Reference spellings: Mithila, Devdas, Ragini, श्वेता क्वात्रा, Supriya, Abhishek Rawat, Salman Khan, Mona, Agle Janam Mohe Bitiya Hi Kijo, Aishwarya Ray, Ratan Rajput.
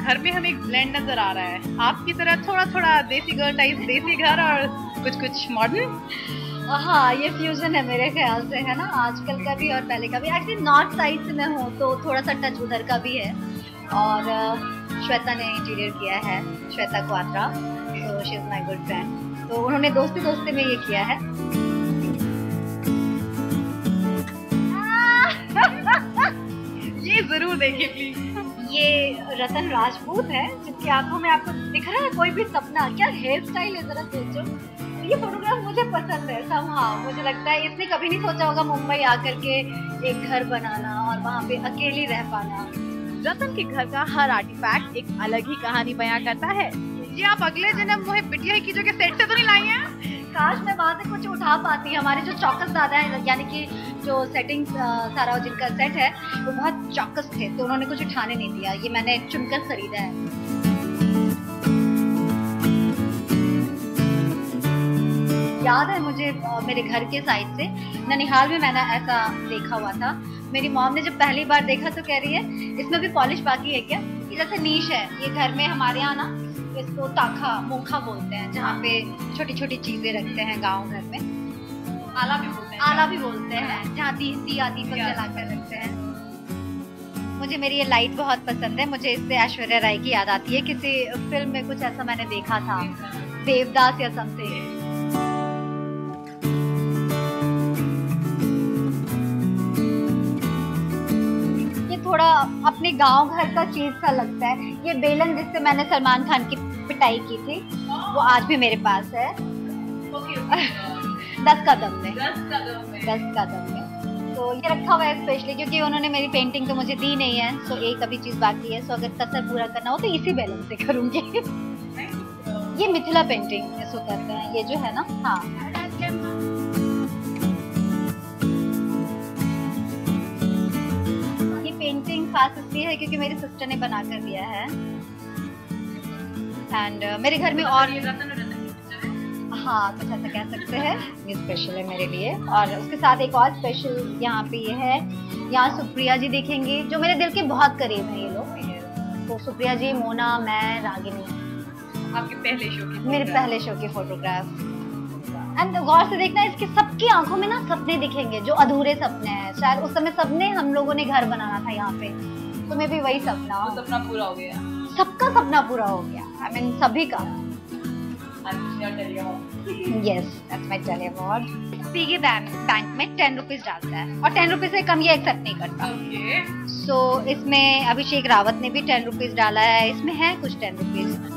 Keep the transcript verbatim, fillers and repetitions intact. घर में हमें एक ब्लेंड नजर आ रहा है, आपकी तरह थोड़ा थोड़ा देसी घर टाइप, देसी घर और कुछ कुछ मॉडर्न। हाँ, ये फ्यूजन है मेरे ख्याल से, है ना, आजकल का भी और पहले का भी। एक्चुअली नॉर्थ साइड से मैं हूँ तो थोड़ा सा टच उधर का भी है। और श्वेता ने इंटीरियर किया है, श्वेता क्वात्रा, तो she is my good friend, तो उन्होंने दोस्ती दोस्ती में ये किया है। ये जरूर देखिए प्लीज। ये रतन राजपूत है जिनकी आंखों में आपको दिख रहा है कोई भी सपना, क्या हेयर स्टाइल है, जरा सोचो। ये फोटोग्राफ मुझे पसंद है, समहा मुझे लगता है इसने कभी नहीं सोचा होगा मुंबई आकर के एक घर बनाना और वहाँ पे अकेली रह पाना। रतन के घर का हर आर्टिफैक्ट एक अलग ही कहानी बयां करता है। ये आप अगले जन्म मोहे बिटिया ही कीजो के सेट से तो नहीं लाई है? काश मैं वहाँ से कुछ उठा पाती। हमारे जो चौकस दादा हैं, यानी कि जो सेटिंग सारा जिनका सेट है वो बहुत चौकस थे, तो उन्होंने कुछ उठाने नहीं दिया। ये मैंने चुनकर खरीदा है। याद है मुझे मेरे घर के साइड से ननिहाल में मैंने ऐसा देखा हुआ था। मेरी मॉम ने जब पहली बार देखा तो कह रही है इसमें भी पॉलिश बाकी है क्या? ये जैसे नीश है, ये घर में हमारे यहाँ ना इसको ताखा मोखा बोलते हैं, जहाँ पे छोटी छोटी चीजें रखते हैं गांव घर में। आला भी बोलते हैं, आला भी बोलते हैं, जहाँ दिया दीपक जलाकर रखते हैं। मुझे मेरी ये लाइट बहुत पसंद है, मुझे इससे ऐश्वर्या राय की याद आती है। किसी फिल्म में कुछ ऐसा मैंने देखा था, देवदास या समथिंग। थोड़ा अपने गांव घर का चीज सा लगता है। ये बेलन जिससे मैंने सलमान खान की पिटाई की थी वो आज भी मेरे पास है। okay, okay. दस कदम में दस कदम में दस कदम में तो ये रखा हुआ है स्पेशली, क्योंकि उन्होंने मेरी पेंटिंग तो मुझे दी नहीं है, सो एक अभी चीज बाकी है। सो अगर कसर पूरा करना हो तो इसी बेलन से करूँगी। ये मिथिला पेंटिंग ऐसा करते हैं, ये जो है ना। हाँ, पेंटिंग खास इसलिए है क्योंकि मेरी सिस्टर ने बना कर दिया है। एंड uh, मेरे घर में और हाँ कुछ ऐसा कह सकते हैं। ये स्पेशल है मेरे लिए। और उसके साथ एक और स्पेशल यहाँ पे ये है, यहाँ सुप्रिया जी दिखेंगे जो मेरे दिल के बहुत करीब हैं। ये लोग तो सुप्रिया जी, मोना, मैं, रागिनी। आपके पहले शो की, मेरे पहले शो की फोटोग्राफ। एंड गौर से देखना, इसके सबकी आंखों में ना सपने दिखेंगे जो अधूरे सपने हैं। शायद उस समय सबने, हम लोगों ने घर बनाना था यहाँ पे, तो मैं भी वही सपना वो सपना पूरा हो गया। सबका सपना पूरा हो गया, आई I मीन mean, सभी का। Yes, that's my telly award. Piggy bank में टेन रुपीज डालता है और टेन रुपीज से कम ये एक्सेप्ट नहीं करता। सो okay. so, इसमें अभिषेक रावत ने भी टेन रुपीज डाला है, इसमें है कुछ टेन रुपीज।